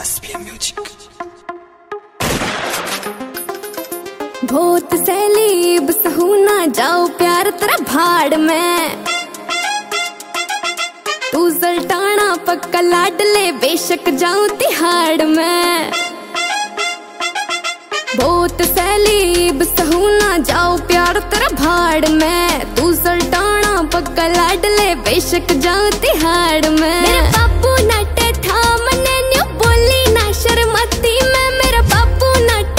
SPM Music। बहुत सैलीब सहू ना जाओ प्यार तेरा भाड़ में, तू जलटाना पक्का लाडले बेशक जाऊं तिहाड़ में। बहुत सैलीब सहू ना जाओ प्यार तेरा भाड़ में, तू जलटाना पक्का लाडले बेशक जाऊं तिहाड़ में। मेरे बापू नाटे था मने न्यू बोली ना शर्मती में, मेरा बापू नाटे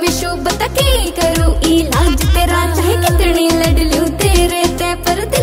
विशु बता के करूं इलाज तेरा, चाहे कितने लड़ लूं तेरे ते पर।